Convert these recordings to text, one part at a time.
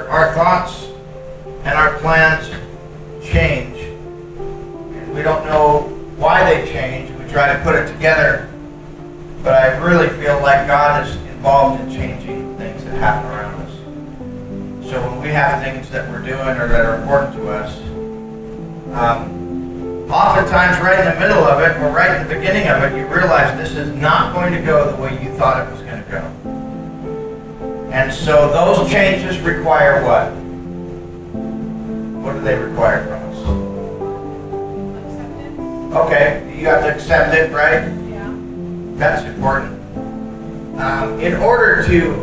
our thoughts and our plans change. We don't know why they change. We try to put it together, but I really feel like God is involved in changing things that happen around us. So when we have things that we're doing or that are important to us, oftentimes right in the middle of it, or right in the beginning of it, you realize this is not going to go the way you thought it was going to go. And so those changes require what? What do they require from us? Acceptance. Okay, you have to accept it, right? Yeah. That's important. In order to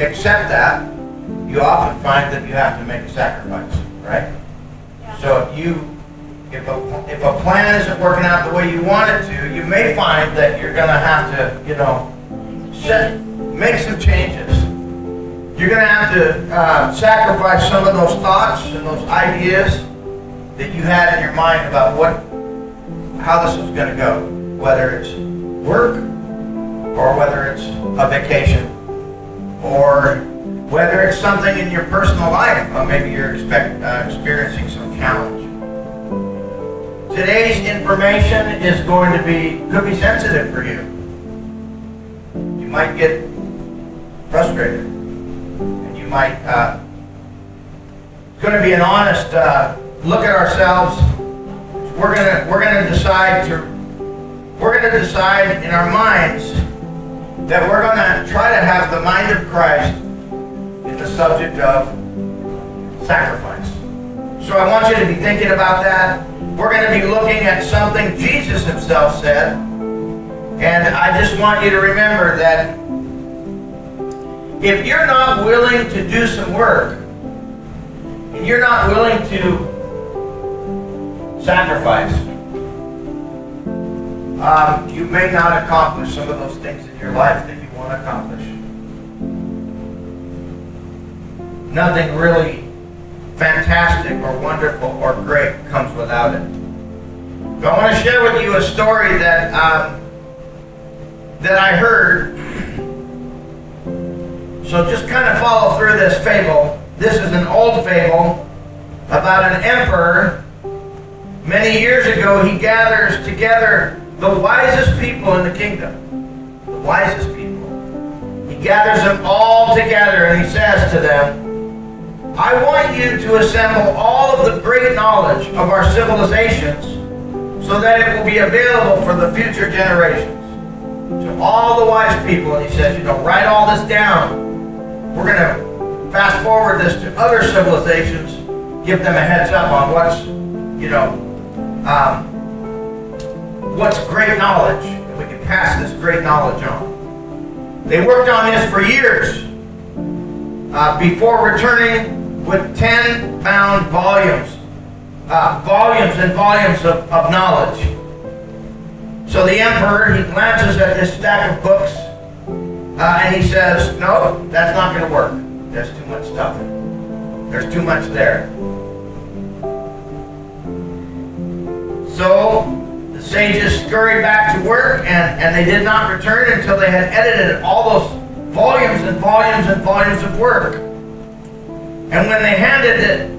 accept that, you often find that you have to make a sacrifice, right? Yeah. So if a plan isn't working out the way you want it to, you may find that you're going to have to, you know, make some changes. You're going to have to sacrifice some of those thoughts and those ideas that you had in your mind about how this was going to go, whether it's work, or whether it's a vacation, or whether it's something in your personal life, or maybe you're experiencing some challenge. Today's information is going to be, could be sensitive for you. You might get frustrated, and you might, it's going to be an honest look at ourselves. We're going to decide in our minds that we're going to try to have the mind of Christ in the subject of sacrifice. So I want you to be thinking about that. We're going to be looking at something Jesus himself said. And I just want you to remember that if you're not willing to do some work, and you're not willing to sacrifice, you may not accomplish some of those things in your life that you want to accomplish. Nothing really fantastic or wonderful or great comes without it. But I want to share with you a story that that I heard. So just kind of follow through this fable. This is an old fable about an emperor. Many years ago, he gathers together the wisest people in the kingdom, the wisest people. He gathers them all together and he says to them, I want you to assemble all of the great knowledge of our civilizations so that it will be available for the future generations. To all the wise people, and he says, you know, write all this down. We're going to fast forward this to other civilizations, give them a heads up on what's, you know, what's great knowledge, and we can pass this great knowledge on. They worked on this for years before returning with 10-bound volumes, volumes and volumes of knowledge. So the emperor, he glances at this stack of books and he says, no, that's not going to work. There's too much stuff. There's too much there. So the sages scurried back to work, and they did not return until they had edited all those volumes and volumes and volumes of work. And when they handed it,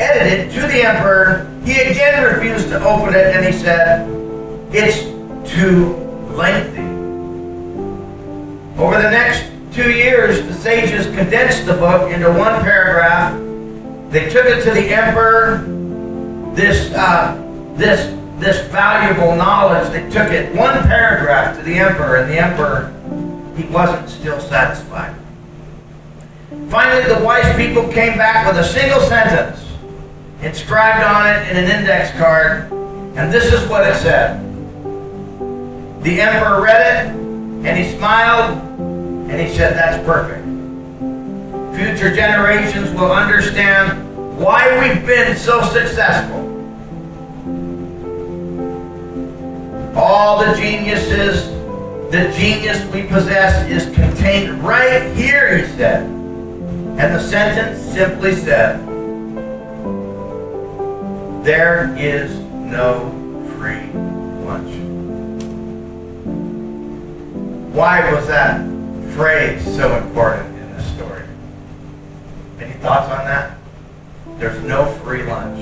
edited, to the emperor, he again refused to open it, and he said, it's too lengthy. Over the next 2 years, the sages condensed the book into one paragraph. They took it to the emperor, this valuable knowledge. They took it one paragraph to the emperor, and the emperor, he wasn't still satisfied. Finally, the wise people came back with a single sentence inscribed on it in an index card, and this is what it said. The emperor read it, and he smiled, and he said, that's perfect. Future generations will understand why we've been so successful. All the genius we possess is contained right here, he said. And the sentence simply said, there is no free lunch. Why was that phrase so important in this story? Thoughts on that? There's no free lunch.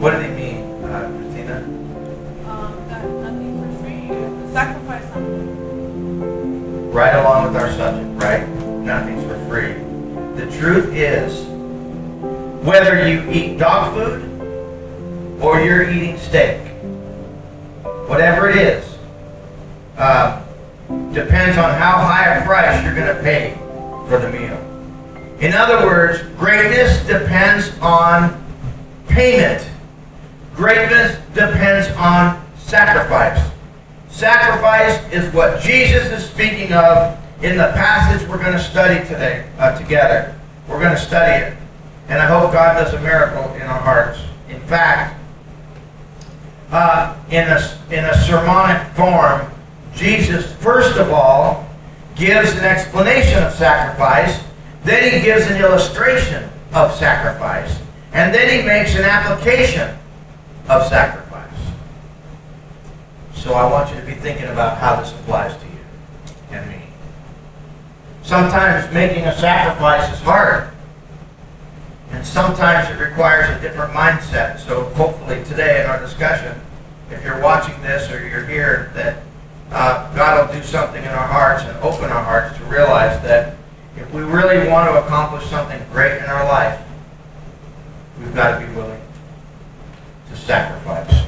What did he mean, Christina? That nothing for free. You have to sacrifice something. Right along with our subject, right? Nothing's for free. The truth is, whether you eat dog food or you're eating steak, whatever it is, depends on how high a price you're going to pay for the meal. In other words, greatness depends on payment. Greatness depends on sacrifice. Sacrifice is what Jesus is speaking of in the passage we're going to study today, together. We're going to study it. And I hope God does a miracle in our hearts. In fact, in a sermonic form, Jesus, first of all, gives an explanation of sacrifice. Then he gives an illustration of sacrifice. And then he makes an application of sacrifice. So I want you to be thinking about how this applies to you and me. Sometimes making a sacrifice is hard. And sometimes it requires a different mindset. So hopefully today in our discussion, if you're watching this or you're here, that God will do something in our hearts and open our hearts to realize that if we really want to accomplish something great in our life, we've got to be willing to sacrifice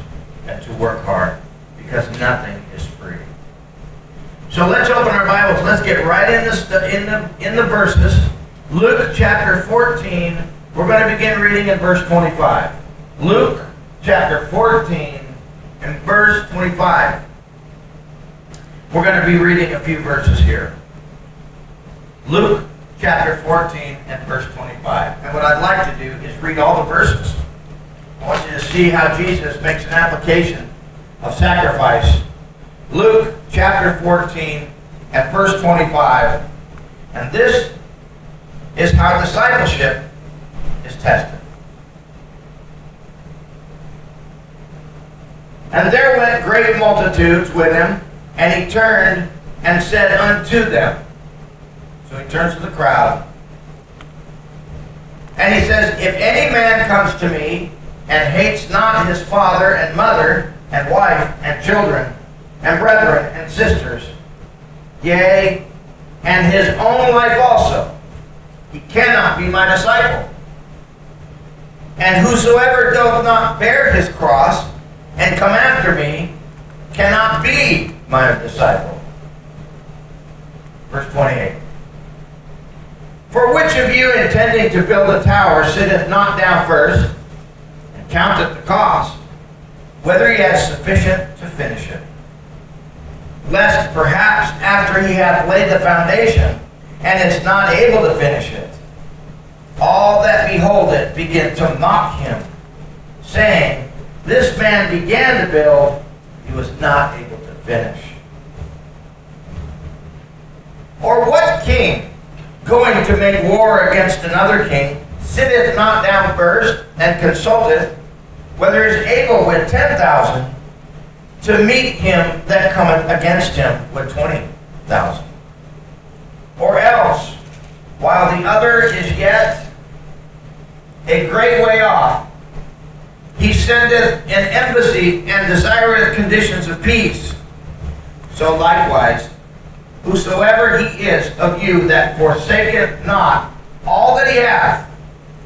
and to work hard, because nothing is free. So let's open our Bibles. Let's get right in the verses. Luke chapter 14. We're going to begin reading in verse 25. Luke chapter 14 and verse 25. We're going to be reading a few verses here. Luke chapter 14 and verse 25. And what I'd like to do is read all the verses. I want you to see how Jesus makes an application of sacrifice. Luke chapter 14 and verse 25. And this is how discipleship is tested. And there went great multitudes with him, and he turned and said unto them. So he turns to the crowd. And he says, if any man comes to me and hates not his father and mother and wife and children and brethren and sisters, yea, and his own life also, he cannot be my disciple. And whosoever doth not bear his cross and come after me cannot be my disciple. Verse 28. For which of you intending to build a tower sitteth not down first and counteth the cost, whether he has sufficient to finish it? Lest perhaps after he hath laid the foundation and is not able to finish it, all that behold it begin to mock him, saying, this man began to build, he was not able to finish. Or what king, going to make war against another king, sitteth not down first and consulteth whether he is able with 10,000 to meet him that cometh against him with 20,000? Or else, while the other is yet a great way off, he sendeth an embassy and desireth conditions of peace. So likewise, whosoever he is of you that forsaketh not all that he hath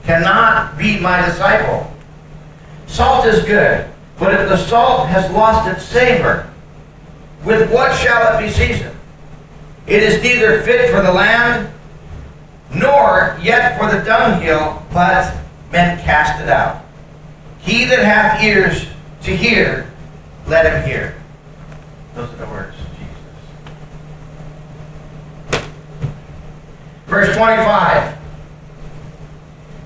cannot be my disciple. Salt is good, but if the salt has lost its savor, with what shall it be seasoned? It is neither fit for the land, nor yet for the dunghill, but men cast it out. He that hath ears to hear, let him hear. Those are the words of Jesus. Verse 25.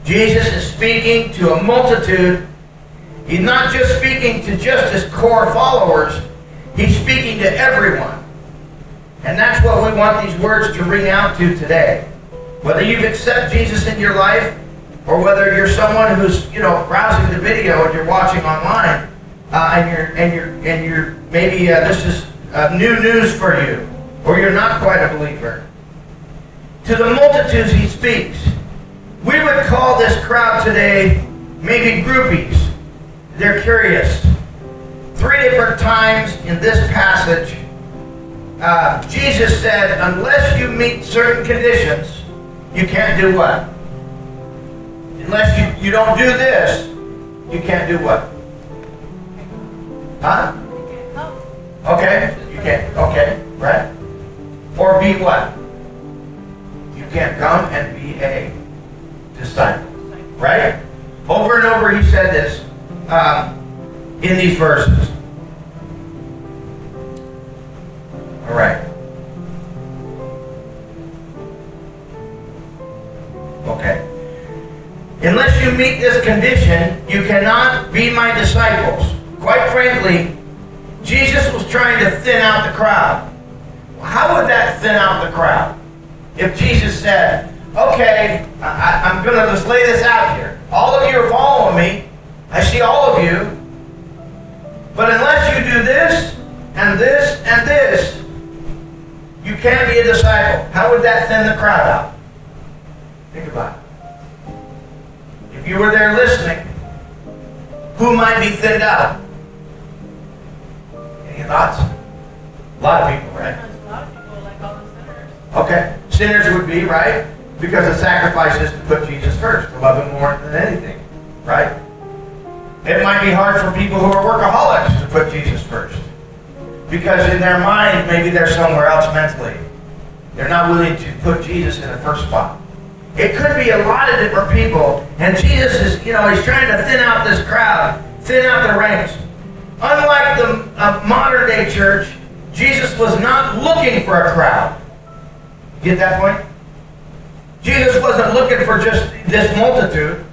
Jesus is speaking to a multitude. He's not just speaking to just his core followers. He's speaking to everyone. And that's what we want these words to ring out to today. Whether you've accepted Jesus in your life, or whether you're someone who's, you know, browsing the video and you're watching online, and you're maybe this is new news for you, or you're not quite a believer. To the multitudes he speaks, We would call this crowd today maybe groupies. They're curious. Three different times in this passage, Jesus said, unless you meet certain conditions, you can't do what? Unless you don't do this, you can't do what? Huh? Okay, you can't, okay, right? Or be what? You can't come and be a disciple, right? Over and over he said this in these verses. All right. Okay. Unless you meet this condition, you cannot be my disciples. Quite frankly, Jesus was trying to thin out the crowd. How would that thin out the crowd? If Jesus said, okay, I'm going to just lay this out here. All of you are following me. I see all of you. But unless you do this, and this, and this, you can't be a disciple. How would that thin the crowd out? Think about it. If you were there listening, who might be thinned out? Any thoughts? A lot of people, right? A lot of people, like all the sinners. Okay. Sinners would be, right? Because the sacrifice is to put Jesus first, to love Him more than anything, right? It might be hard for people who are workaholics to put Jesus first. Because in their mind, maybe they're somewhere else mentally. They're not willing to put Jesus in the first spot. It could be a lot of different people. And Jesus is, He's trying to thin out this crowd, thin out the ranks. Unlike the modern day church, Jesus was not looking for a crowd. Get that point? Jesus wasn't looking for just this multitude.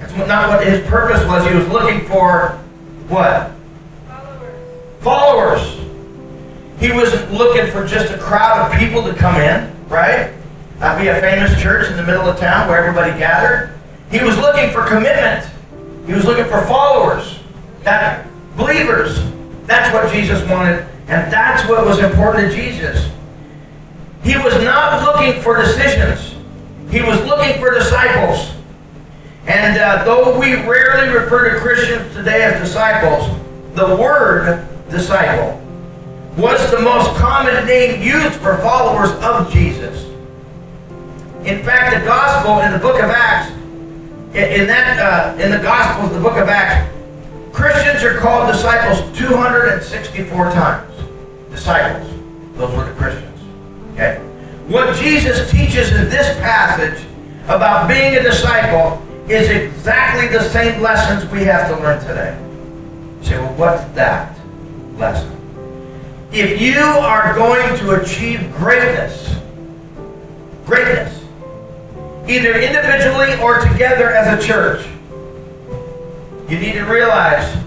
That's not what His purpose was. He was looking for what? Followers. He wasn't looking for just a crowd of people to come in, right? That'd be a famous church in the middle of town where everybody gathered. He was looking for commitment. He was looking for followers, believers. That's what Jesus wanted, and that's what was important to Jesus. He was not looking for decisions. He was looking for disciples. And though we rarely refer to Christians today as disciples, the word disciple was the most common name used for followers of Jesus. In fact, the gospel in the book of Acts, in the gospels, the book of Acts, Christians are called disciples 264 times. Disciples, those were the Christians. Okay. What Jesus teaches in this passage about being a disciple is exactly the same lessons we have to learn today. You say, well, what's that lesson? If you are going to achieve greatness, either individually or together as a church, you need to realize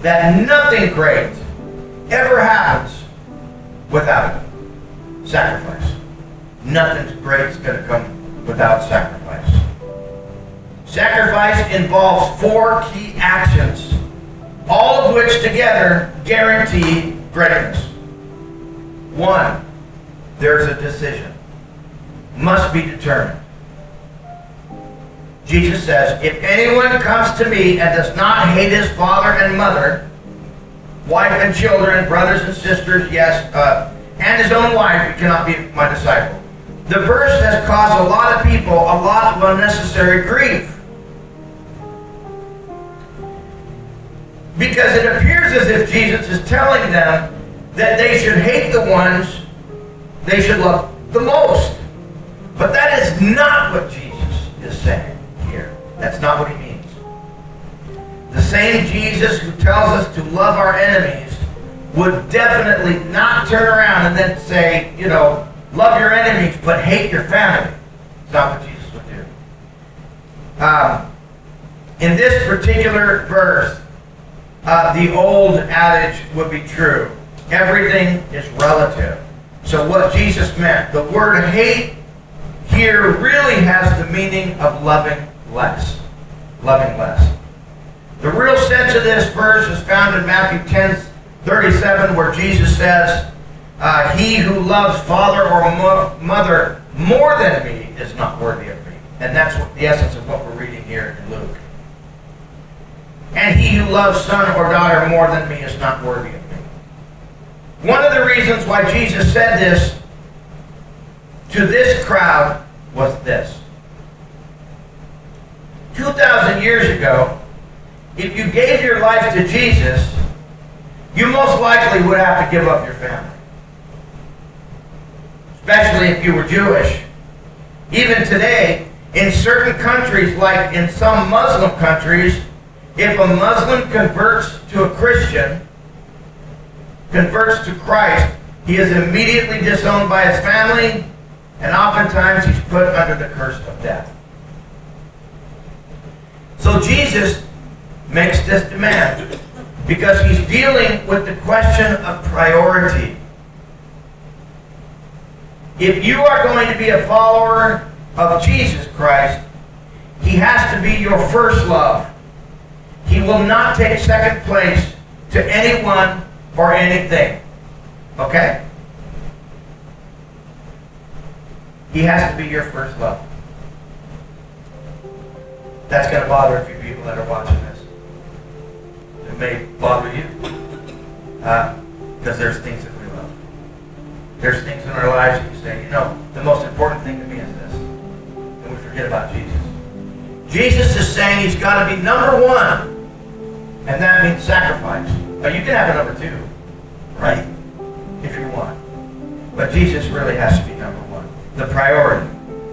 that nothing great ever happens without it. Sacrifice. Nothing great is going to come without sacrifice. Sacrifice involves 4 key actions, all of which together guarantee greatness. 1, there's a decision. Must be determined. Jesus says, if anyone comes to me and does not hate his father and mother, wife and children, brothers and sisters, yes, and his own wife, he cannot be my disciple. The verse has caused a lot of people a lot of unnecessary grief. Because it appears as if Jesus is telling them that they should hate the ones they should love the most. But that is not what Jesus is saying here. That's not what He means. The same Jesus who tells us to love our enemies would definitely not turn around and then say, love your enemies but hate your family. It's not what Jesus would do. In this particular verse, the old adage would be true. Everything is relative. So what Jesus meant, the word hate here really has the meaning of loving less. Loving less. The real sense of this verse is found in Matthew 10:37, where Jesus says, he who loves father or mother more than me is not worthy of me. And that's what, the essence of what we're reading here in Luke. And he who loves son or daughter more than me is not worthy of me. One of the reasons why Jesus said this to this crowd was this. 2,000 years ago, if you gave your life to Jesus, you most likely would have to give up your family. Especially if you were Jewish. Even today, in certain countries, like in some Muslim countries, if a Muslim converts to a Christian, converts to Christ, he is immediately disowned by his family, and oftentimes he's put under the curse of death. So Jesus makes this demand because he's dealing with the question of priority. If you are going to be a follower of Jesus Christ, he has to be your first love. He will not take second place to anyone or anything. Okay? He has to be your first love. That's going to bother a few people that are watching this. It may bother you. Because there's things that we love. There's things in our lives that you say, you know, the most important thing to me is this. And we forget about Jesus. Jesus is saying he's got to be number one. And that means sacrifice. Now you can have a number two, right? If you want. But Jesus really has to be number one. The priority.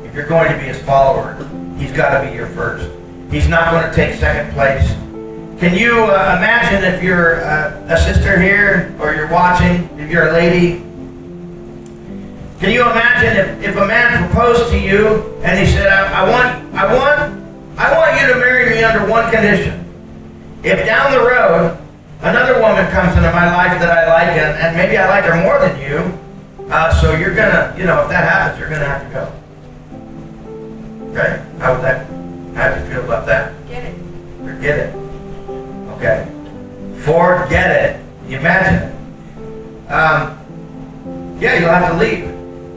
If you're going to be his follower, he's got to be your first. He's not going to take second place. Can you imagine if you're a sister here, or you're watching, if you're a lady, can you imagine if a man proposed to you and he said, I want you to marry me under one condition. If down the road another woman comes into my life that I like, and maybe I like her more than you, so you're going to, you know, if that happens, you're going to have to go. Okay? How would that, how do you feel about that? Get it. Forget it. Okay. Forget it. You imagine it. Yeah, you'll have to leave.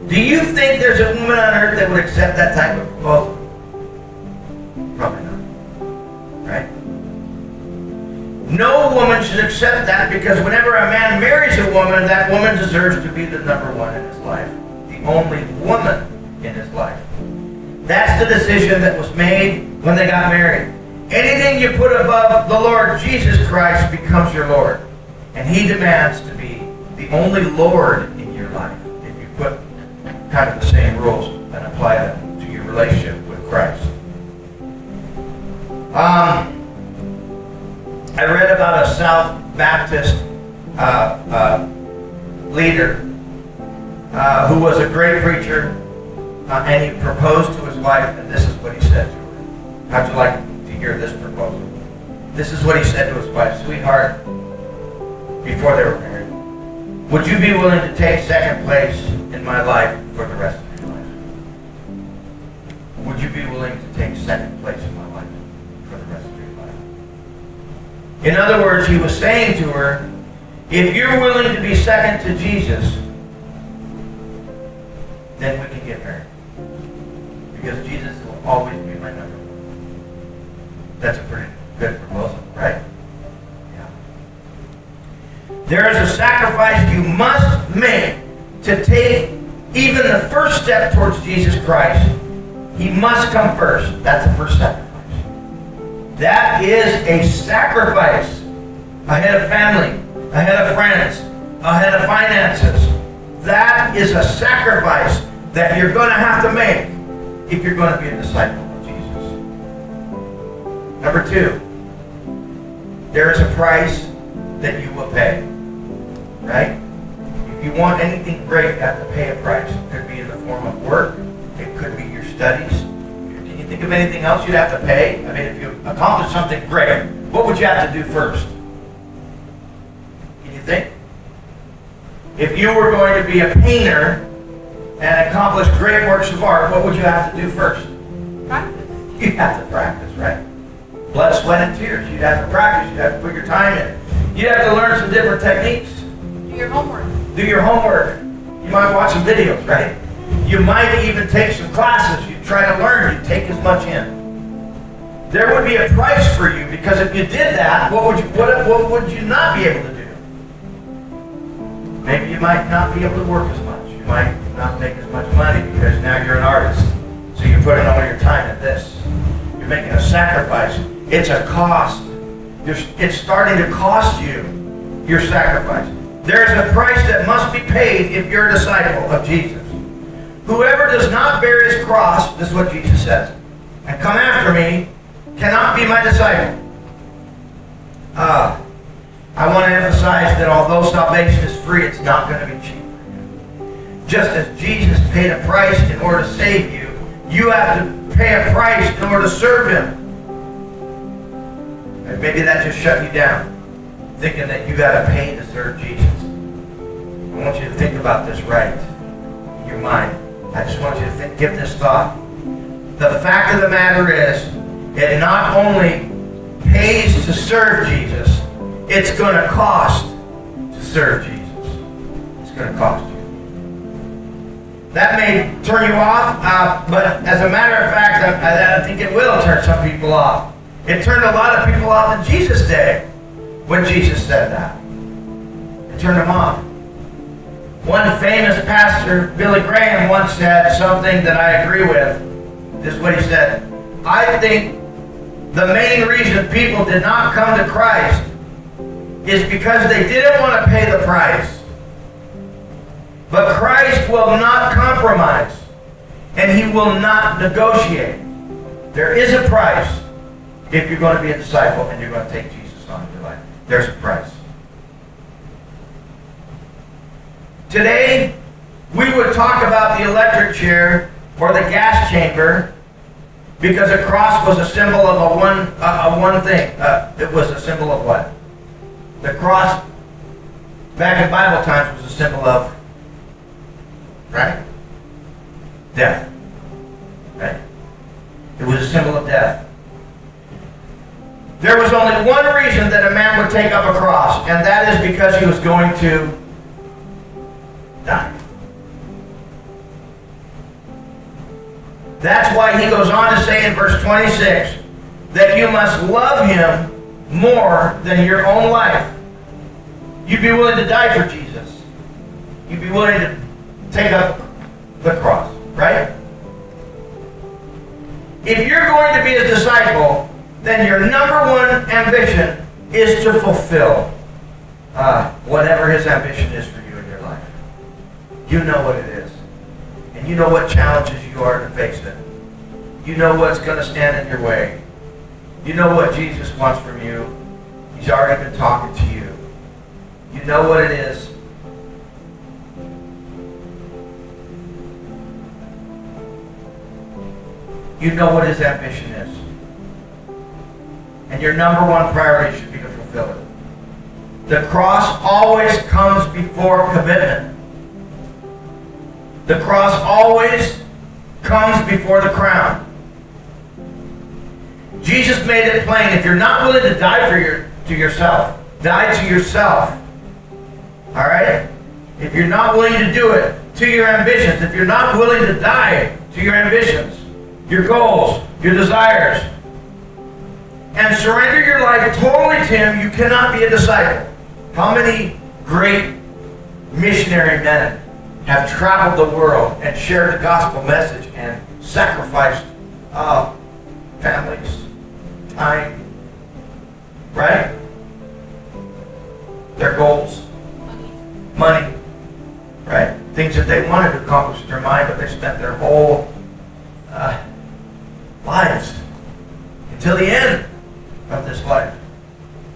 Do you think there's a woman on earth that would accept that type of proposal? Probably not. Right? No woman should accept that, because whenever a man marries a woman, that woman deserves to be the number one in his life. The only woman in his life. That's the decision that was made when they got married. Anything you put above the Lord Jesus Christ becomes your Lord. And he demands to be the only Lord in your life. If you put kind of the same rules and apply them to your relationship with Christ. I read about a South Baptist leader who was a great preacher. And he proposed to his wife, and this is what he said to her. How'd you like to hear this proposal? This is what he said to his wife. Sweetheart, before they were married, would you be willing to take second place in my life for the rest of your life? Would you be willing to take second place in my life for the rest of your life? In other words, he was saying to her, if you're willing to be second to Jesus, then we can get married. Because Jesus will always be my number one. That's a pretty good proposal, right? Yeah. There is a sacrifice you must make to take even the first step towards Jesus Christ. He must come first. That's the first sacrifice. That is a sacrifice ahead of family, ahead of friends, ahead of finances. That is a sacrifice that you're going to have to make if you're going to be a disciple of Jesus. Number two, there is a price that you will pay, right? If you want anything great, you have to pay a price. It could be in the form of work. It could be your studies. Can you think of anything else you'd have to pay? I mean, if you accomplish something great, what would you have to do first? Can you think? If you were going to be a painter and accomplish great works of art, what would you have to do first? Practice. You'd have to practice, right? Blood, sweat, and tears. You'd have to practice. You'd have to put your time in. You'd have to learn some different techniques. Do your homework. Do your homework. You might watch some videos, right? You might even take some classes. You try to learn. You take as much in. There would be a price for you, because if you did that, what would you not be able to do? Maybe you might not be able to work as much. You might not make as much money because now you're an artist. So you're putting all your time at this. You're making a sacrifice. It's a cost. It's starting to cost you your sacrifice. There is a price that must be paid if you're a disciple of Jesus. Whoever does not bear his cross, this is what Jesus says, and come after me, cannot be my disciple. I want to emphasize that although salvation is free, it's not going to be cheap. Just as Jesus paid a price in order to save you, you have to pay a price in order to serve Him. And maybe that just shut you down, thinking that you got to pay to serve Jesus. I want you to think about this right in your mind. I just want you to think, give this thought. The fact of the matter is, it not only pays to serve Jesus, it's going to cost to serve Jesus. It's going to cost you. That may turn you off, but as a matter of fact, I think it will turn some people off. It turned a lot of people off in Jesus' day when Jesus said that. It turned them off. One famous pastor, Billy Graham, once said something that I agree with. This is what he said. I think the main reason people did not come to Christ is because they didn't want to pay the price. But Christ will not compromise, and He will not negotiate. There is a price if you're going to be a disciple and you're going to take Jesus on in your life. There's a price. Today, we would talk about the electric chair or the gas chamber, because a cross was a symbol of one thing. It was a symbol of what? The cross, back in Bible times, was a symbol of, right? Death. Right? It was a symbol of death. There was only one reason that a man would take up a cross, and that is because he was going to die. That's why he goes on to say in verse 26 that you must love him more than your own life. You'd be willing to die for Jesus. You'd be willing to take up the cross, right? If you're going to be a disciple, then your number one ambition is to fulfill whatever his ambition is for you in your life. You know what it is. And you know what challenges you are to face it. You know what's going to stand in your way. You know what Jesus wants from you. He's already been talking to you. You know what it is. You know what his ambition is. And your number one priority should be to fulfill it. The cross always comes before commitment. The cross always comes before the crown. Jesus made it plain. If you're not willing to die to yourself, all right? If you're not willing to do it to your ambitions, if you're not willing to die to your ambitions, your goals, your desires, and surrender your life totally to Him, you cannot be a disciple. How many great missionary men have traveled the world and shared the gospel message and sacrificed families, time, right? Their goals, money, right? Things that they wanted to accomplish in their mind, but they spent their whole lives until the end of this life.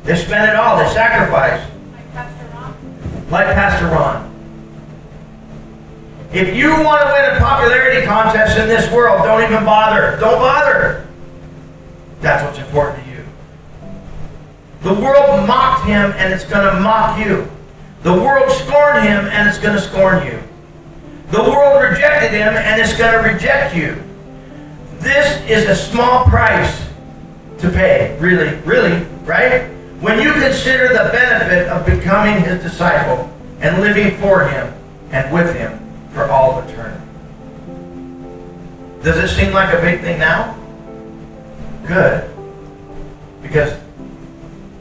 They spent it all. They sacrificed. Like Pastor Ron. Like Pastor Ron. If you want to win a popularity contest in this world, don't even bother. Don't bother. That's what's important to you. The world mocked him, and it's going to mock you. The world scorned him, and it's going to scorn you. The world rejected him, and it's going to reject you. This is a small price to pay, really, really, right? When you consider the benefit of becoming his disciple and living for him and with him for all eternity. Does it seem like a big thing now? Good. Because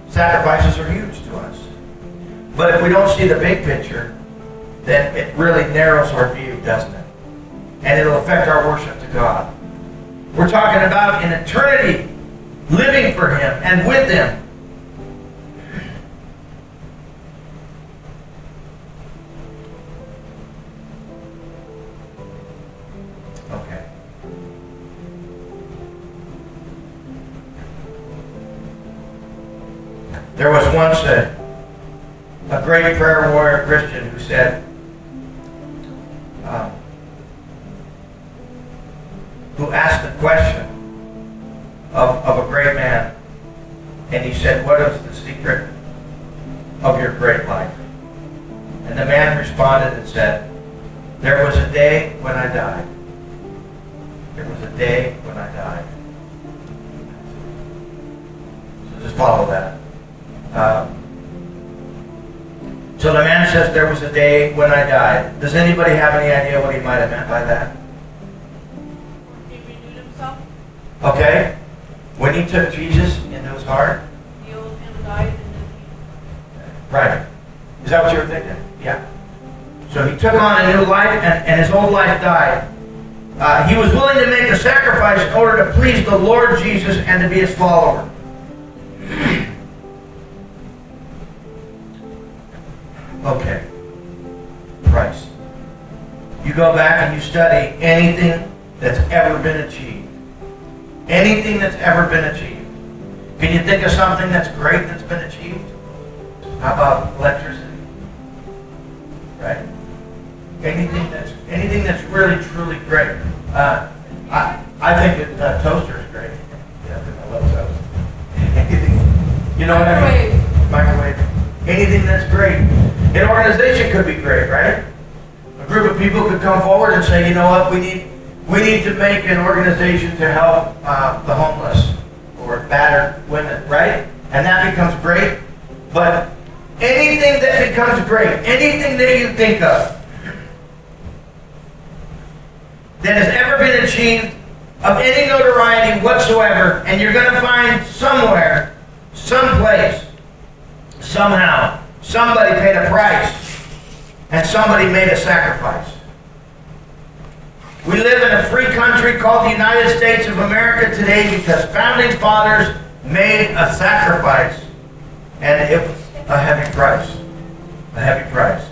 sacrifices are huge to us. But if we don't see the big picture, then it really narrows our view, doesn't it? And it'll affect our worship to God. We're talking about an eternity living for Him and with Him. Okay. There was once a great prayer warrior Christian who said, who asked the question of a great man, and he said, "What is the secret of your great life?" And the man responded and said, "There was a day when I died. There was a day when I died." So just follow that. So the man says, "There was a day when I died." Does anybody have any idea what he might have meant by that? Okay? When he took Jesus into his heart? The old man died and then he... Right. Is that what you were thinking? Yeah. So he took on a new life and his old life died. He was willing to make a sacrifice in order to please the Lord Jesus and to be His follower. Okay. Price. You go back and you study anything that's ever been achieved. Anything that's ever been achieved. Can you think of something that's great that's been achieved? How about electricity? Right? Anything that's really, truly great. I think that toaster is great. Yeah, I love toast. Anything, you know what I mean? Microwave. Anything that's great. An organization could be great, right? A group of people could come forward and say, you know what, we need to make an organization to help the homeless or battered women, right? And that becomes great. But anything that becomes great, anything that you think of that has ever been achieved of any notoriety whatsoever, and you're going to find somewhere, someplace, somehow, somebody paid a price and somebody made a sacrifice. We live in a free country called the United States of America today because founding fathers made a sacrifice, and it was a heavy price. A heavy price.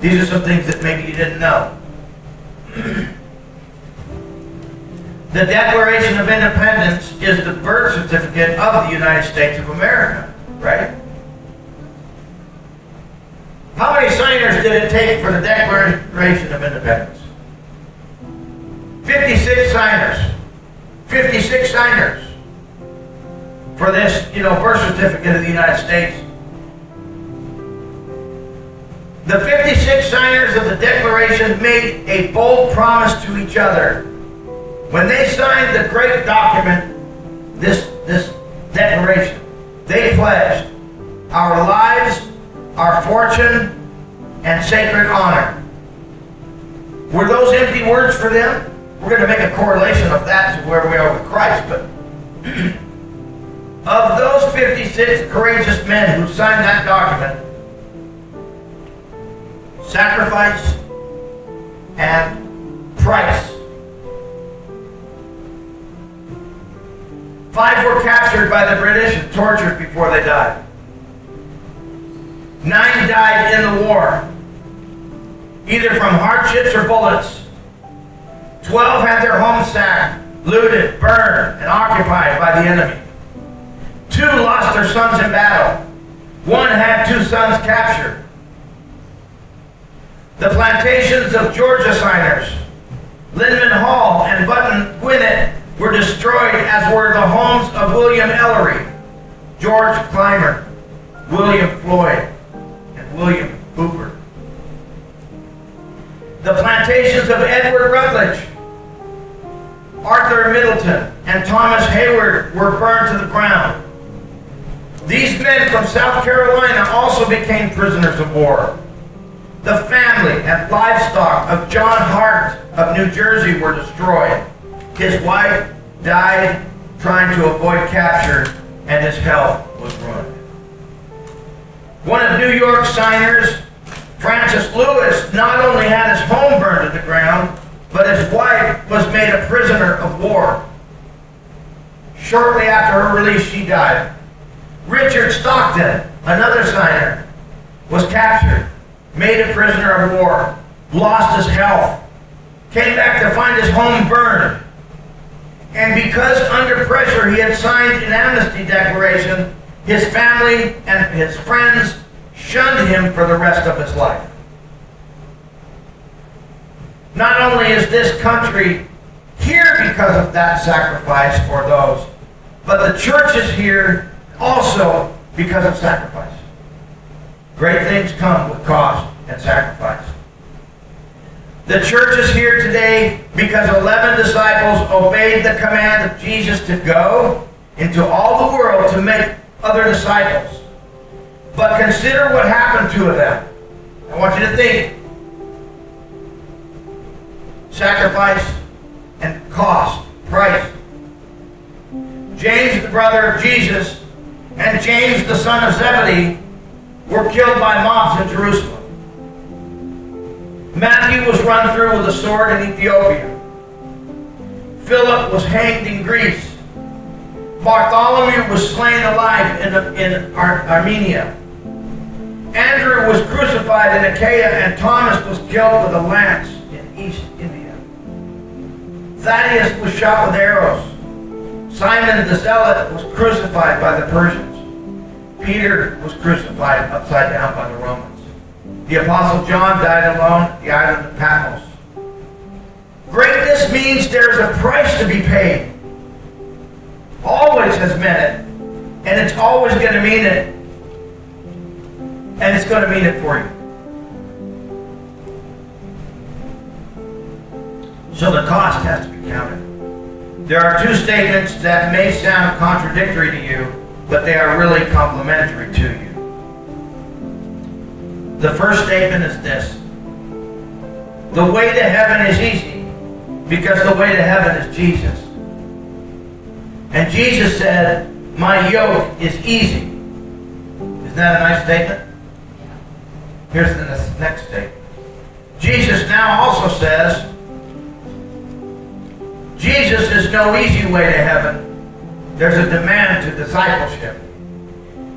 These are some things that maybe you didn't know. The Declaration of Independence is the birth certificate of the United States of America, right? How many signers did it take for the Declaration of Independence? 56 signers. 56 signers for this, you know, birth certificate of the United States. The 56 signers of the Declaration made a bold promise to each other. When they signed the great document, this declaration, they pledged our lives, our fortune, and sacred honor. Were those empty words for them? We're going to make a correlation of that to where we are with Christ, but of those 56 courageous men who signed that document, sacrifice and price. 5 were captured by the British and tortured before they died. 9 died in the war, either from hardships or bullets. 12 had their home sacked, looted, burned, and occupied by the enemy. 2 lost their sons in battle. 1 had 2 sons captured. The plantations of Georgia signers, Lyndman Hall and Button Gwinnett, were destroyed, as were the homes of William Ellery, George Clymer, William Floyd, and William Hooper. The plantations of Edward Rutledge, Arthur Middleton, and Thomas Hayward were burned to the ground. These men from South Carolina also became prisoners of war. The family and livestock of John Hart of New Jersey were destroyed. His wife died trying to avoid capture, and his health was ruined. One of New York's signers, Francis Lewis, not only had his home burned to the ground, but his wife was made a prisoner of war. Shortly after her release, she died. Richard Stockton, another signer, was captured, made a prisoner of war, lost his health, came back to find his home burned. And because under pressure he had signed an amnesty declaration, his family and his friends shunned him for the rest of his life. Not only is this country here because of that sacrifice for those, but the church is here also because of sacrifice. Great things come with cost and sacrifice. The church is here today because 11 disciples obeyed the command of Jesus to go into all the world to make other disciples. But consider what happened to them. I want you to think. Sacrifice and cost, price. James, the brother of Jesus, and James, the son of Zebedee, were killed by mobs in Jerusalem. Matthew was run through with a sword in Ethiopia. Philip was hanged in Greece. Bartholomew was slain alive in Armenia. Andrew was crucified in Achaia, and Thomas was killed with a lance in East India. Thaddeus was shot with arrows. Simon the Zealot was crucified by the Persians. Peter was crucified upside down by the Romans. The Apostle John died alone on the island of Patmos. Greatness means there's a price to be paid. Always has meant it. And it's always going to mean it. And it's going to mean it for you. So the cost has to be counted. There are two statements that may sound contradictory to you, but they are really complementary to you. The first statement is this: the way to heaven is easy because the way to heaven is Jesus. And Jesus said, "My yoke is easy." Isn't that a nice statement? Here's the next statement. Jesus now also says, Jesus is no easy way to heaven. There's a demand to discipleship.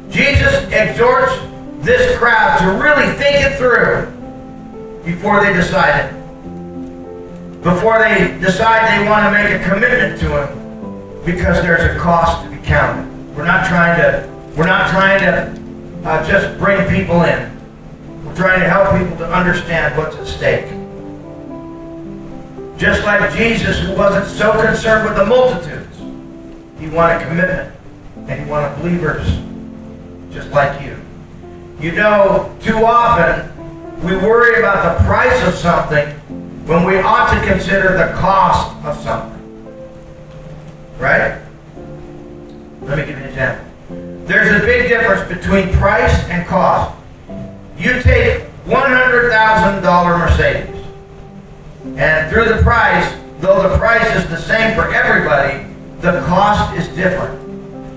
Jesus exhorts this crowd to really think it through before they decide it. Before they decide they want to make a commitment to him, because there's a cost to be counted. We're not trying to just bring people in. We're trying to help people to understand what's at stake. Just like Jesus, who wasn't so concerned with the multitudes, he wanted commitment, and he wanted believers just like you. You know, too often we worry about the price of something when we ought to consider the cost of something. Right? Let me give you an example. There's a big difference between price and cost. You take $100,000 Mercedes, and through the price, though the price is the same for everybody, the cost is different.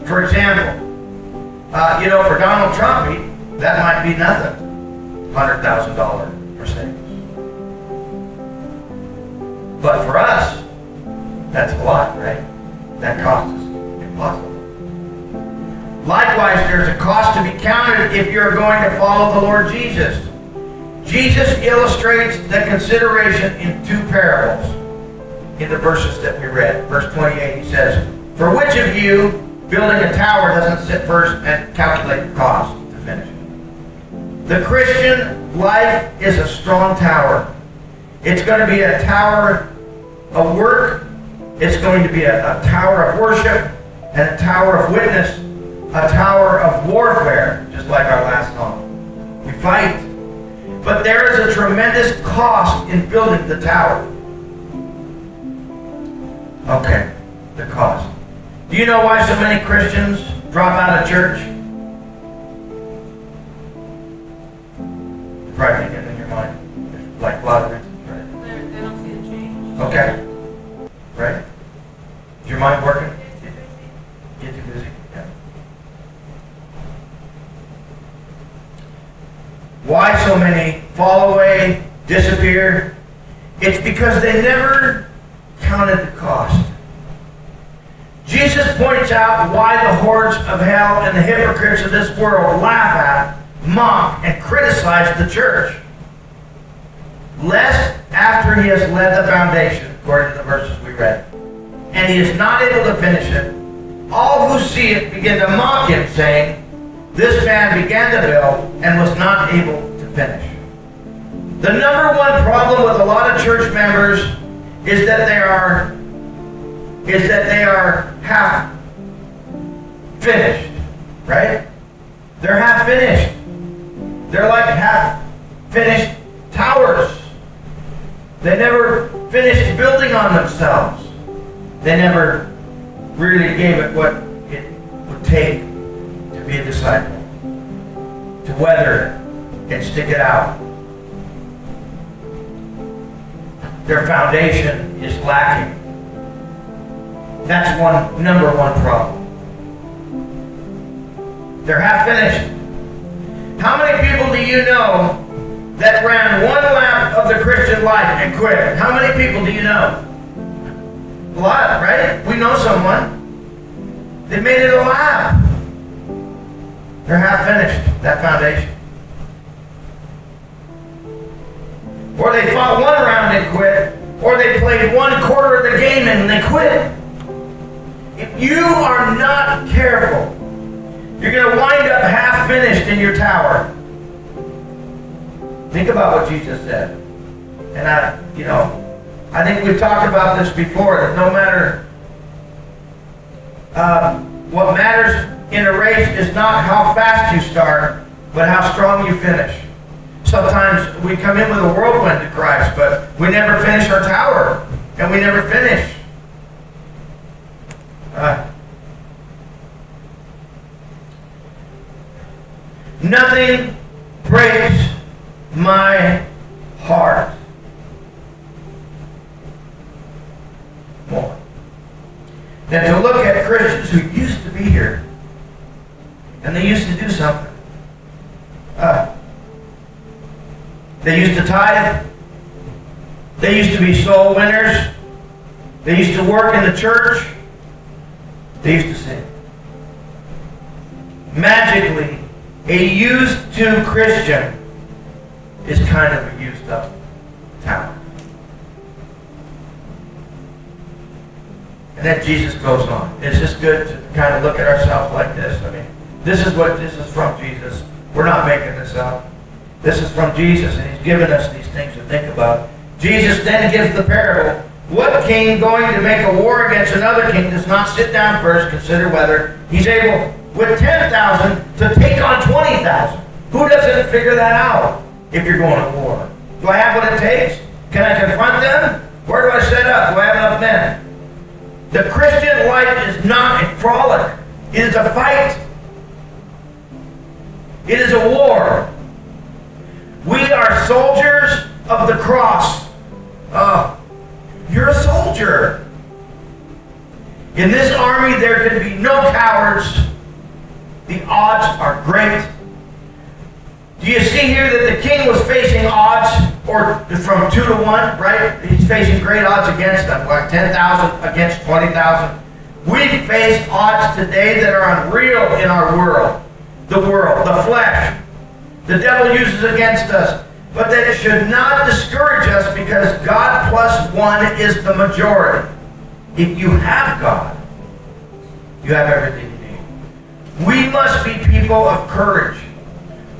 For example, for Donald Trump, that might be nothing, $100,000 Mercedes. But for us, that's a lot, right? That cost is impossible. Likewise, there's a cost to be counted if you're going to follow the Lord Jesus. Jesus illustrates the consideration in two parables in the verses that we read. Verse 28, he says, "For which of you, building a tower, doesn't sit first and calculate the cost to finish?" The Christian life is a strong tower. It's going to be a tower of work. It's going to be a tower of worship and a tower of witness, a tower of warfare, just like our last song. We fight. But there is a tremendous cost in building the tower. Okay, the cost. Do you know why so many Christians drop out of church? Probably thinking in your mind, there's like a lot of reasons, right? They don't see a change. Okay. Right? Why so many fall away, disappear? It's because they never counted the cost. Jesus points out why the hordes of hell and the hypocrites of this world laugh at, mock, and criticize the church. Lest after he has laid the foundation, according to the verses we read, and he is not able to finish it, all who see it begin to mock him, saying, "This man began to build and was not able to finish." The number one problem with a lot of church members is that they are half finished, right? They're half finished. They're like half finished towers. They never finished building on themselves. They never really gave it what it would take to be a disciple, to weather it and stick it out. Their foundation is lacking. That's number one problem. They're half finished. How many people do you know that ran one lap of the Christian life and quit? How many people do you know? A lot, right? We know someone. They made it a lap. They're half finished, that foundation. Or they fought one round and quit, or they played one quarter of the game and they quit. If you are not careful, you're going to wind up half finished in your tower. Think about what Jesus said. And I think we've talked about this before, that no matter what matters in a race is not how fast you start, but how strong you finish. Sometimes we come in with a whirlwind to Christ, but we never finish our tower, and we never finish. Nothing breaks my heart more than to look at Christians who used to be here and they used to do something. They used to tithe. They used to be soul winners. They used to work in the church. They used to sing. Magically, a used to Christian is kind of a used up talent. And then Jesus goes on. It's just good to kind of look at ourselves like this. I mean, this is from Jesus. We're not making this up. This is from Jesus, and he's given us these things to think about. Jesus then gives the parable. What king going to make a war against another king does not sit down first, consider whether he's able with 10,000 to take on 20,000? Who doesn't figure that out if you're going to war? Do I have what it takes? Can I confront them? Where do I set up? Do I have enough men? The Christian life is not a frolic. It is a fight. It is a war. We are soldiers of the cross. You're a soldier. In this army, there can be no cowards. The odds are great. Do you see here that the king was facing odds or from 2 to 1, right? He's facing great odds against them, like 10,000 against 20,000. We face odds today that are unreal in our world. The world, the flesh, the devil uses against us. But that should not discourage us, because God plus one is the majority. If you have God, you have everything you need. We must be people of courage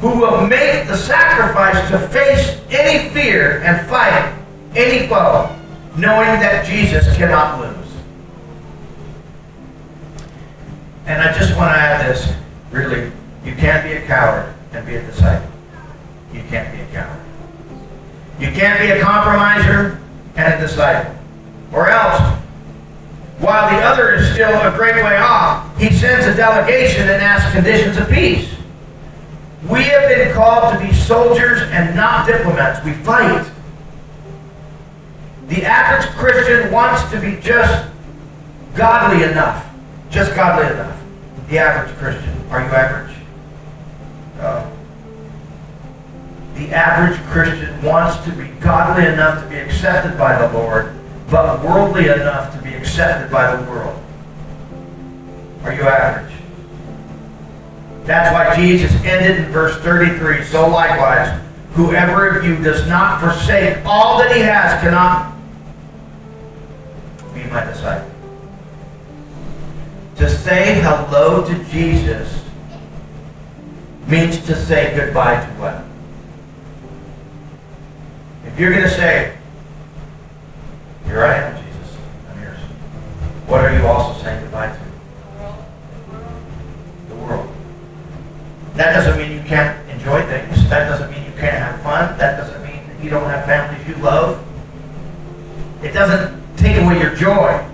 who will make the sacrifice to face any fear and fight any foe, knowing that Jesus cannot lose. And I just want to add this, really. You can't be a coward and be a disciple. You can't be a coward. You can't be a compromiser and a disciple. Or else, while the other is still a great way off, he sends a delegation and asks conditions of peace. We have been called to be soldiers and not diplomats. We fight. The average Christian wants to be just godly enough. Just godly enough. The average Christian. Are you average? the average Christian wants to be godly enough to be accepted by the Lord, but worldly enough to be accepted by the world. Are you average? That's why Jesus ended in verse 33, so likewise, whoever of you does not forsake all that he has cannot be my disciple. To say hello to Jesus means to say goodbye to what? If you're going to say, here I am, Jesus, I'm yours, what are you also saying goodbye to? The world. That doesn't mean you can't enjoy things. That doesn't mean you can't have fun. That doesn't mean that you don't have families you love. It doesn't take away your joy.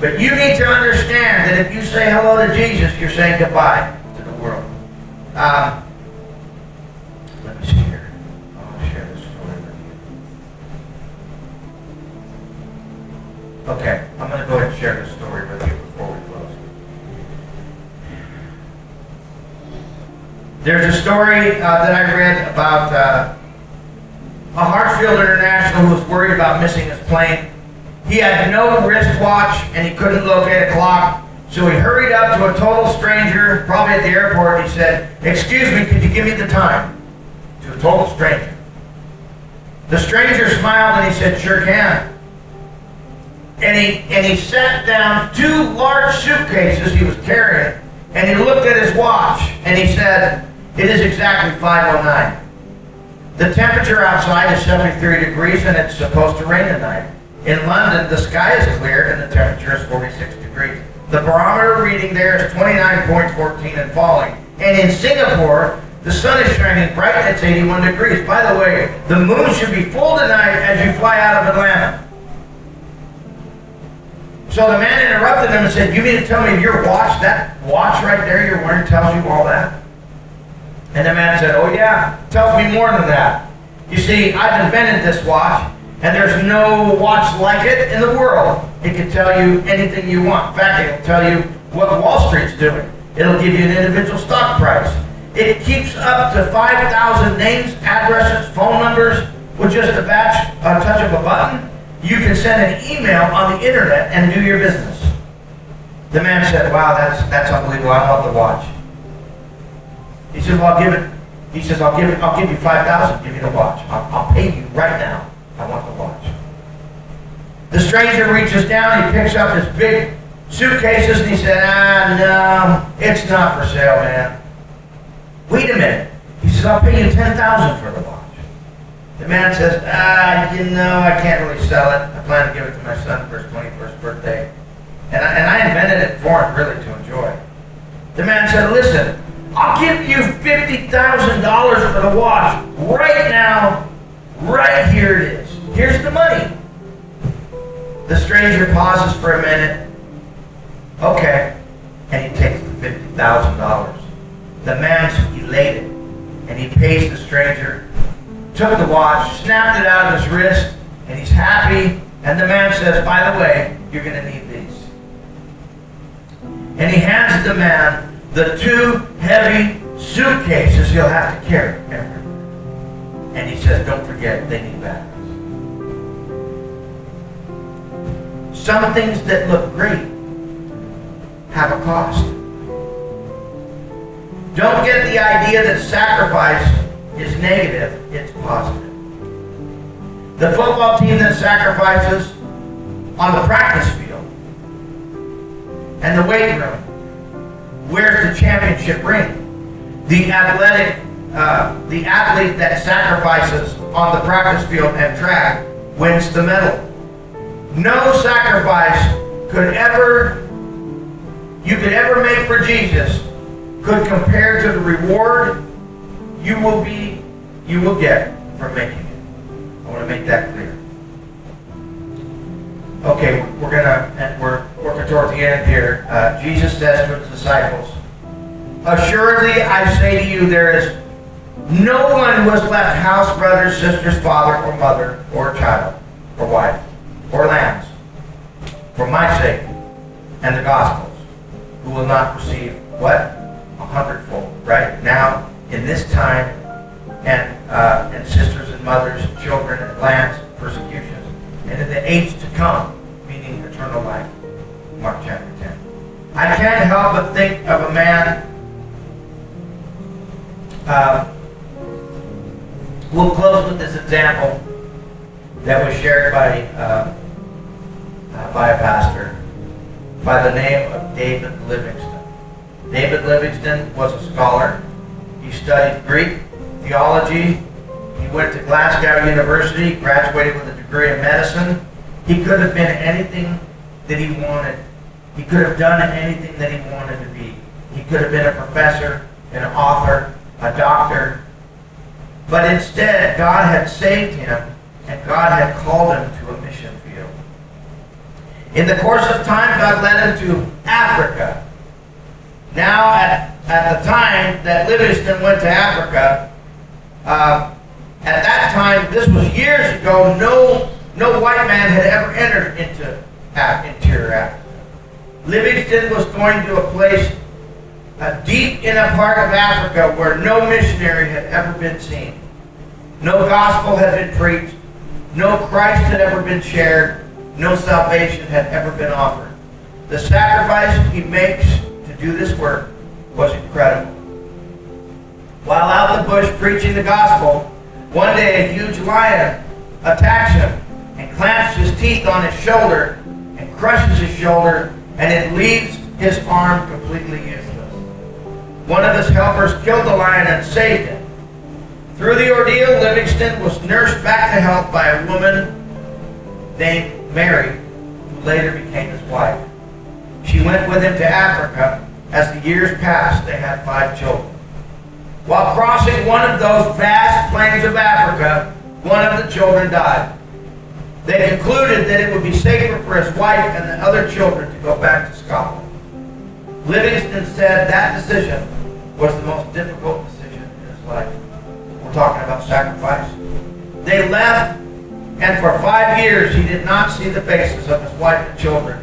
But you need to understand that if you say hello to Jesus, you're saying goodbye to the world. Let me see here. I'll share this story with you. Okay, I'm going to go ahead and share this story with you before we close. There's a story that I read about a Hartsfield International who was worried about missing his plane. He had no wristwatch and he couldn't locate a clock, so he hurried up to a total stranger, probably at the airport, and he said, "Excuse me, could you give me the time?" To a total stranger. The stranger smiled and he said, "Sure can." And he set down two large suitcases he was carrying, and he looked at his watch and he said, "It is exactly 5:09. The temperature outside is 73 degrees and it's supposed to rain tonight. In London, the sky is clear and the temperature is 46 degrees. The barometer reading there is 29.14 and falling. And in Singapore, the sun is shining bright and it's 81 degrees. By the way, the moon should be full tonight as you fly out of Atlanta." So the man interrupted him and said, "You mean to tell me your watch, that watch right there you're wearing, tells you all that?" And the man said, "Oh yeah, it tells me more than that. You see, I've invented this watch. And there's no watch like it in the world. It can tell you anything you want. In fact, it will tell you what Wall Street's doing. It'll give you an individual stock price. It keeps up to 5,000 names, addresses, phone numbers with just a touch of a button. You can send an email on the internet and do your business." The man said, "Wow, that's unbelievable. I love the watch." He says, "Well, I'll give it." He says, I'll give you 5,000. Give me the watch. I'll pay you right now. I want the watch." The stranger reaches down, he picks up his big suitcases, and he said, "No, it's not for sale, man." "Wait a minute." He says, "I'll pay you $10,000 for the watch." The man says, I can't really sell it. I plan to give it to my son for his 21st birthday. And I invented it for him, really, to enjoy." The man said, "Listen, I'll give you $50,000 for the watch right now. Right here it is. Here's the money." The stranger pauses for a minute. "Okay." And he takes the $50,000. The man's elated. And he pays the stranger, took the watch, snapped it out of his wrist, and he's happy. And the man says, "By the way, you're going to need these." And he hands the man the two heavy suitcases he'll have to carry everywhere. And he says, "Don't forget, they need batteries." Some things that look great have a cost. Don't get the idea that sacrifice is negative, it's positive. The football team that sacrifices on the practice field and the weight room wears the championship ring. The athlete that sacrifices on the practice field and track wins the medal. No sacrifice you could ever make for Jesus could compare to the reward you will get from making it. I want to make that clear. Okay, we're working toward the end here. Jesus says to his disciples, "Assuredly I say to you, there is no one who has left house, brothers, sisters, father, or mother, or child, or wife, or lands, for my sake and the gospel's, who will not receive what? 100-fold, right now, in this time, and mothers, children, lands, persecutions, and in the age to come, meaning eternal life. Mark chapter 10. I can't help but think of a man we'll close with this example that was shared by a pastor by the name of David Livingston. David Livingston was a scholar. He studied Greek theology. He went to Glasgow University, graduated with a degree in medicine. He could have been anything that he wanted. He could have done anything that he wanted to be. He could have been a professor, an author, a doctor. But instead, God had saved him, and God had called him to a mission field. In the course of time, God led him to Africa. Now, at the time that Livingston went to Africa, at that time, this was years ago, no white man had ever entered into interior Africa. Livingston was going to a place deep in a part of Africa where no missionary had ever been seen. No gospel had been preached. No Christ had ever been shared. No salvation had ever been offered. The sacrifice he makes to do this work was incredible. While out in the bush preaching the gospel, one day a huge lion attacks him and clamps his teeth on his shoulder and crushes his shoulder, and it leaves his arm completely useless. One of his helpers killed the lion and saved him. Through the ordeal, Livingston was nursed back to health by a woman named Mary, who later became his wife. She went with him to Africa. As the years passed, they had 5 children. While crossing one of those vast plains of Africa, one of the children died. They concluded that it would be safer for his wife and the other children to go back to Scotland. Livingston said that decision was the most difficult decision in his life. We're talking about sacrifice. They left, and for 5 years he did not see the faces of his wife and children,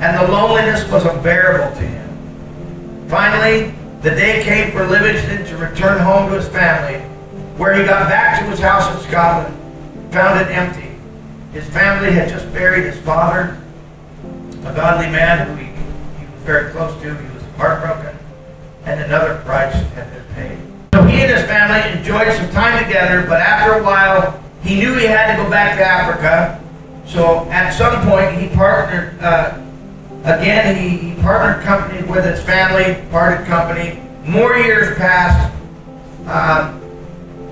and the loneliness was unbearable to him. Finally, the day came for Livingston to return home to his family, where he got back to his house in Scotland, found it empty. His family had just buried his father, a godly man who very close to. He was heartbroken, and another price had been paid. So he and his family enjoyed some time together, but after a while, he knew he had to go back to Africa. So at some point, he partnered, he partnered company with his family, parted company. More years passed.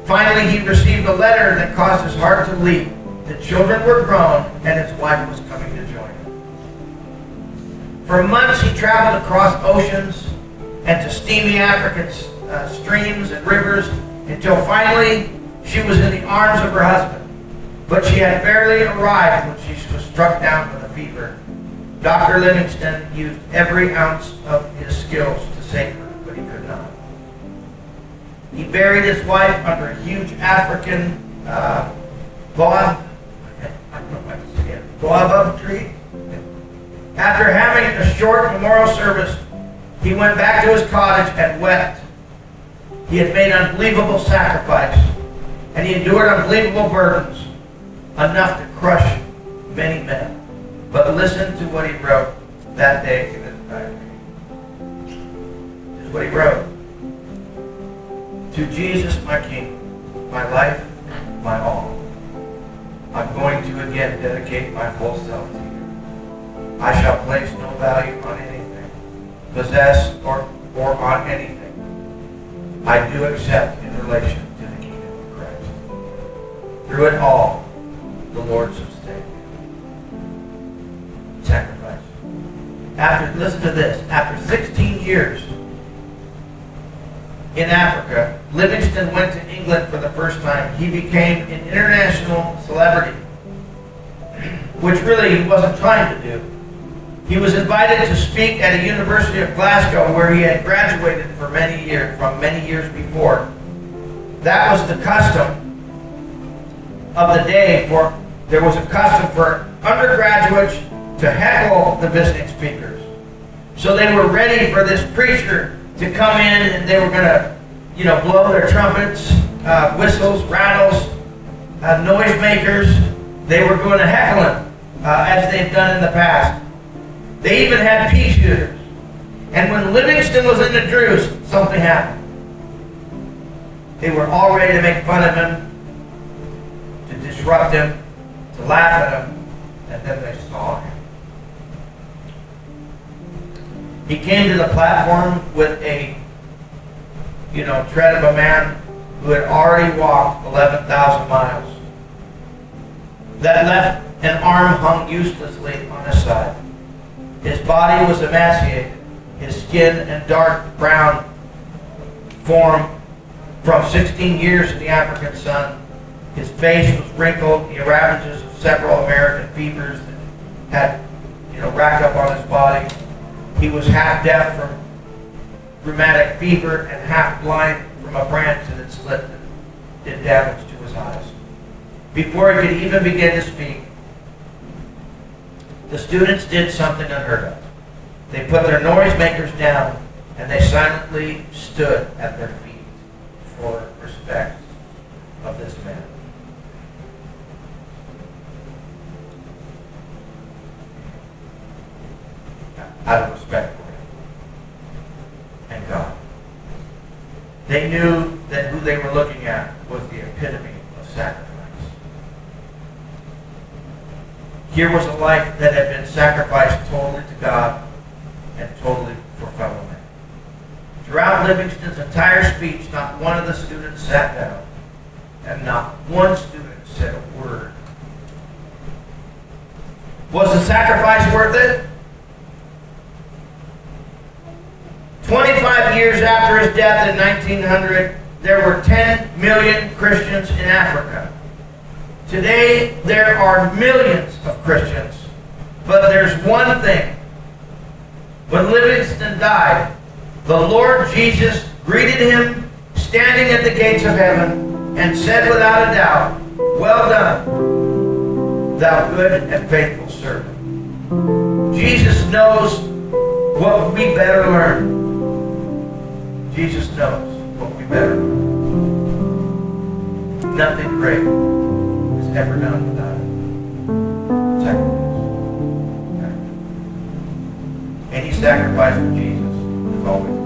Finally, he received a letter that caused his heart to leap. The children were grown, and his wife was coming to join him. For months, he traveled across oceans and to steamy African streams and rivers until finally she was in the arms of her husband. But she had barely arrived when she was struck down with a fever. Dr. Livingston used every ounce of his skills to save her, but he could not. He buried his wife under a huge African baobab tree. After having a short memorial service, he went back to his cottage and wept. He had made unbelievable sacrifice, and he endured unbelievable burdens, enough to crush many men. But listen to what he wrote that day in his diary. This is what he wrote. To Jesus, my King, my life, my all, I'm going to again dedicate my whole self to you. I shall place no value on anything, possess or on anything. I do accept in relation to the kingdom of Christ. Through it all, the Lord sustained me. Sacrifice. After, listen to this, after 16 years in Africa, Livingston went to England for the first time. He became an international celebrity, which really he wasn't trying to do. He was invited to speak at a University of Glasgow where he had graduated for many years, from many years before. That was the custom of the day. For there was a custom for undergraduates to heckle the visiting speakers. So they were ready for this preacher to come in, and they were going to, blow their trumpets, whistles, rattles, noisemakers. They were going to heckle him, as they've done in the past. They even had pea shooters. And when Livingston was in the Drews, something happened. They were all ready to make fun of him, to disrupt him, to laugh at him, and then they saw him. He came to the platform with a, tread of a man who had already walked 11,000 miles. That left an arm hung uselessly on his side. His body was emaciated, his skin and dark brown form from 16 years in the African sun. His face was wrinkled, the ravages of several American fevers that had, racked up on his body. He was half deaf from rheumatic fever and half blind from a branch that had slipped and did damage to his eyes. Before he could even begin to speak, the students did something unheard of. They put their noisemakers down and they silently stood at their feet for respect of this man. Out of respect for him and God. They knew that who they were looking at was the epitome of sacrifice. Here was a life that had been sacrificed totally to God and totally for fellow men. Throughout Livingston's entire speech, not one of the students sat down, and not one student said a word. Was the sacrifice worth it? 25 years after his death in 1900, there were 10 million Christians in Africa. Today, there are millions of Christians, but there's one thing. When Livingston died, the Lord Jesus greeted him, standing at the gates of heaven, and said without a doubt, "Well done, thou good and faithful servant." Jesus knows what we better learn. Jesus knows what we better learn. Nothing great is ever done without it. Second. Any sacrifice for Jesus is always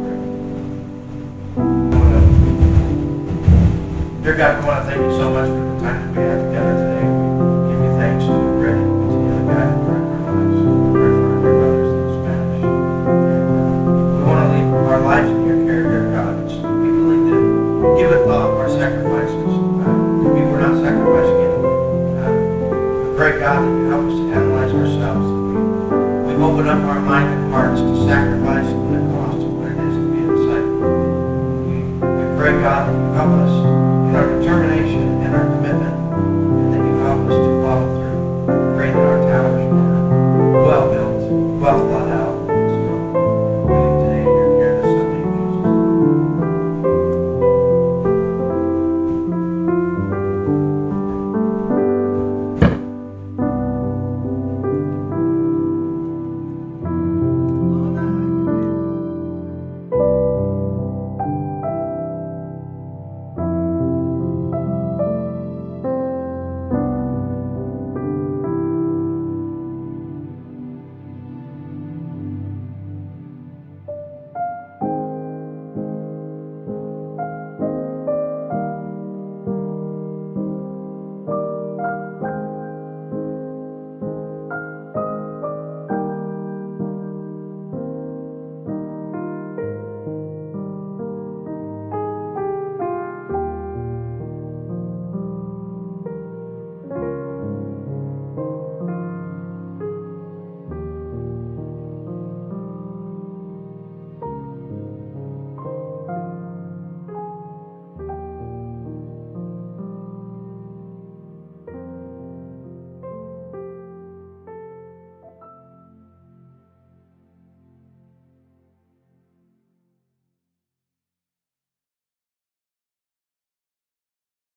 great. Dear God, we want to thank you so much for the time that we have together today. We give you thanks and we're ready to continue to guide and direct our lives. We pray for our dear brothers in Spanish. We want to leave our lives in your care, dear God. It's we believe that give it love, our sacrifices. We were not sacrificing anything. We pray, God, that you help us to analyze ourselves. Open up our mind and hearts to sacrifice at the cost of what it is to be a disciple. We pray, God, that you help us in our determination and our commitment